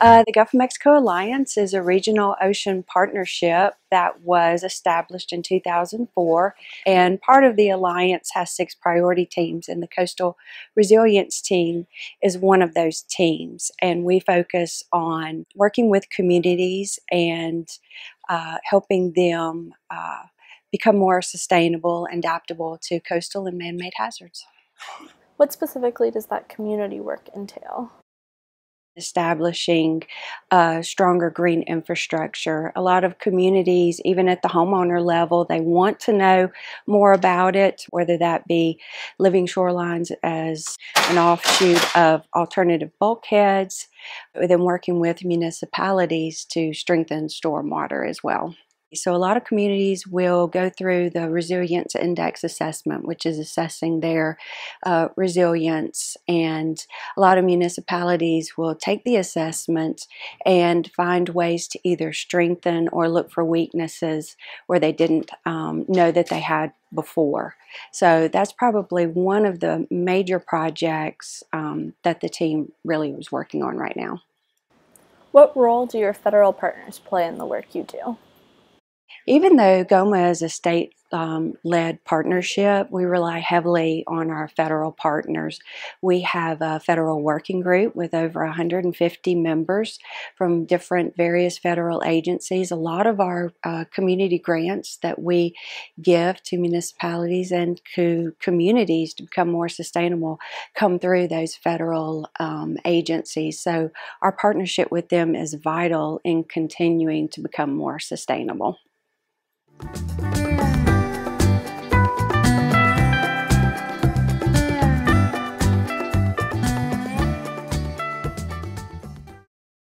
The Gulf of Mexico Alliance is a regional ocean partnership that was established in 2004, and part of the alliance has 6 priority teams, and the Coastal Resilience Team is one of those teams, and we focus on working with communities and helping them become more sustainable and adaptable to coastal and man-made hazards. What specifically does that community work entail? Establishing stronger green infrastructure. A lot of communities, even at the homeowner level, they want to know more about it, whether that be living shorelines as an offshoot of alternative bulkheads, and then working with municipalities to strengthen stormwater as well. So a lot of communities will go through the Resilience Index Assessment, which is assessing their resilience, and a lot of municipalities will take the assessment and find ways to either strengthen or look for weaknesses where they didn't know that they had before. So that's probably one of the major projects that the team really was working on right now. What role do your federal partners play in the work you do? Even though GOMA is a state-led partnership, we rely heavily on our federal partners. We have a federal working group with over 150 members from various federal agencies. A lot of our community grants that we give to municipalities and to communities to become more sustainable come through those federal agencies. So our partnership with them is vital in continuing to become more sustainable.